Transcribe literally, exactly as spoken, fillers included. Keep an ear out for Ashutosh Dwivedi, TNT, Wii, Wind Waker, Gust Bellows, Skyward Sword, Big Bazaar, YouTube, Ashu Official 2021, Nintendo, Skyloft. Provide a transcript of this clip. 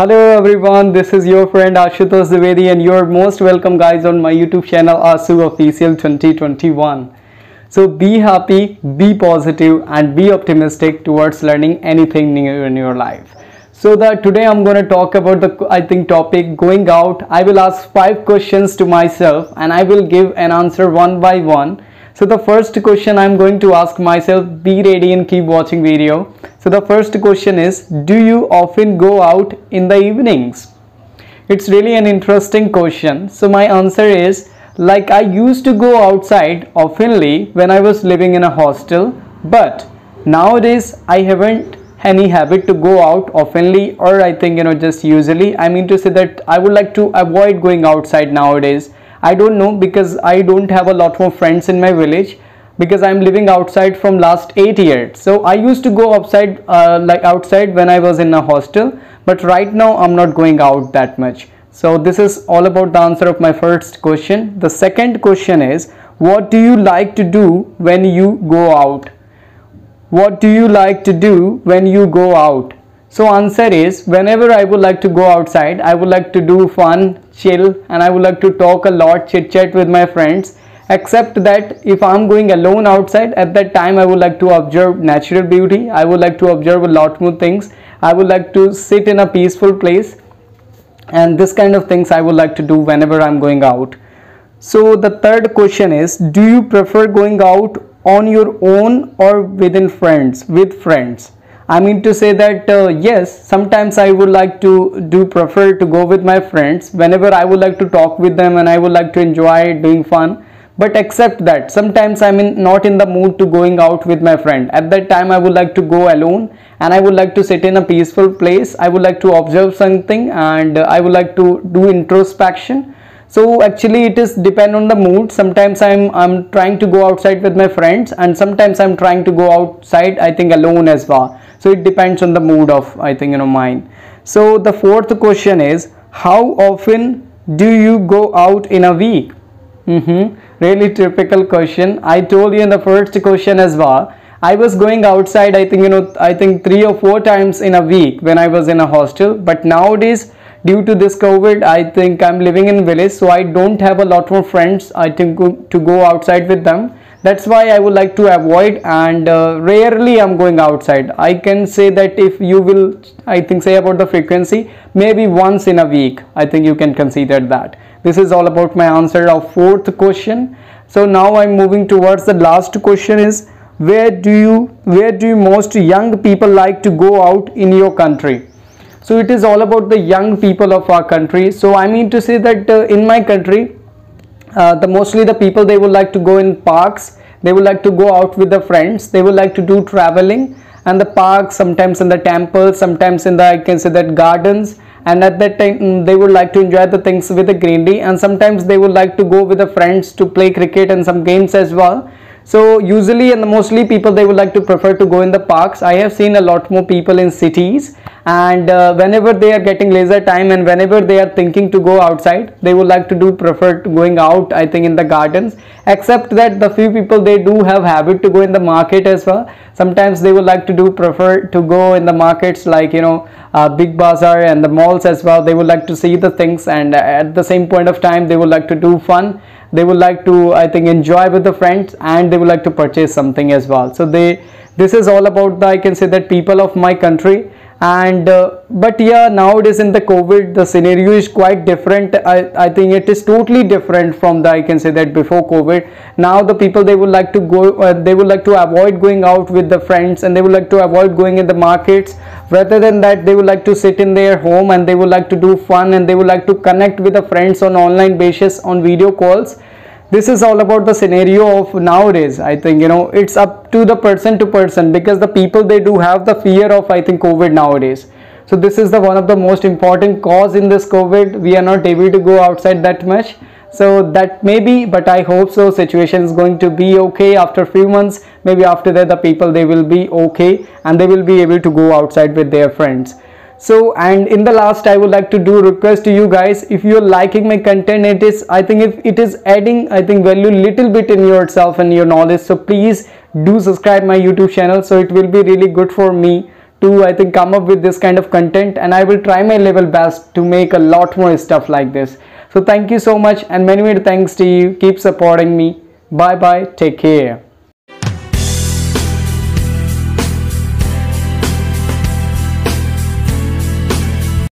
Hello everyone, this is your friend Ashutosh Dwivedi and you're most welcome guys on my YouTube channel Ashu Official twenty twenty-one. So be happy, be positive and be optimistic towards learning anything new in your life. So that today I'm going to talk about the I think topic going out. I will ask five questions to myself and I will give an answer one by one. So the first question I'm going to ask myself, be ready and keep watching video. So the first question is, do you often go out in the evenings? It's really an interesting question. So my answer is, like I used to go outside oftenly when I was living in a hostel, but nowadays I haven't any habit to go out oftenly, or I think you know just usually. I mean to say that I would like to avoid going outside nowadays. I don't know, because I don't have a lot more friends in my village, because I'm living outside from last eight years. So I used to go outside uh, like outside when I was in a hostel, but right now I'm not going out that much. So this is all about the answer of my first question. The second question is, what do you like to do when you go out? What do you like to do when you go out? So answer is, whenever I would like to go outside, I would like to do fun, chill, and I would like to talk a lot, chit chat with my friends. Except that if I'm going alone outside, at that time I would like to observe natural beauty. I would like to observe a lot more things. I would like to sit in a peaceful place, and this kind of things I would like to do whenever I'm going out. So the third question is, do you prefer going out on your own or within friends, with friends? I mean to say that uh, yes, sometimes I would like to do prefer to go with my friends whenever I would like to talk with them and I would like to enjoy doing fun. But except that sometimes I'm in, not in the mood to going out with my friend. At that time I would like to go alone and I would like to sit in a peaceful place. I would like to observe something and uh, I would like to do introspection. So actually it is depend on the mood. Sometimes I'm, I'm trying to go outside with my friends and sometimes I'm trying to go outside I think alone as well. So it depends on the mood of I think you know mine. So the fourth question is, how often do you go out in a week? Mm-hmm. Really typical question. I told you in the first question as well, I was going outside I think you know I think three or four times in a week when I was in a hostel, but nowadays due to this COVID I think I'm living in village, so I don't have a lot more friends I think to go outside with them. That's why I would like to avoid, and uh, rarely I'm going outside. I can say that if you will I think say about the frequency, maybe once in a week I think you can consider that. This is all about my answer of fourth question. So now I'm moving towards the last question is, where do you where do you most young people like to go out in your country? So it is all about the young people of our country. So I mean to say that uh, in my country Uh, the mostly the people, they would like to go in parks, they would like to go out with their friends, they would like to do traveling and the parks, sometimes in the temples, sometimes in the I can say that gardens, and at that time they would like to enjoy the things with the greenery, and sometimes they would like to go with the friends to play cricket and some games as well. So usually and mostly people, they would like to prefer to go in the parks. I have seen a lot more people in cities, and uh, whenever they are getting leisure time and whenever they are thinking to go outside, they would like to do prefer to going out I think in the gardens. Except that the few people, they do have habit to go in the market as well. Sometimes they would like to do prefer to go in the markets like you know uh, Big Bazaar and the malls as well. They would like to see the things, and at the same point of time they would like to do fun. They would like to I think enjoy with the friends, and they would like to purchase something as well. So they this is all about the I can say that people of my country. And uh, but yeah, nowadays in the COVID the scenario is quite different. I, I think it is totally different from the I can say that before COVID. Now the people, they would like to go uh, they would like to avoid going out with the friends, and they would like to avoid going in the markets. Rather than that, they would like to sit in their home and they would like to do fun, and they would like to connect with the friends on online basis on video calls. This is all about the scenario of nowadays. I think you know it's up to the person to person, because the people, they do have the fear of I think COVID nowadays. So this is the one of the most important cause in this COVID. We are not able to go outside that much. So that may be, but I hope so situation is going to be okay after few months. Maybe after that the people, they will be okay and they will be able to go outside with their friends. So and in the last, I would like to do request to you guys, if you are liking my content, it is I think if it is adding I think value little bit in yourself and your knowledge, so please do subscribe my YouTube channel. So it will be really good for me to I think come up with this kind of content, and I will try my level best to make a lot more stuff like this. So thank you so much, and many many thanks to you. Keep supporting me. Bye bye, take care.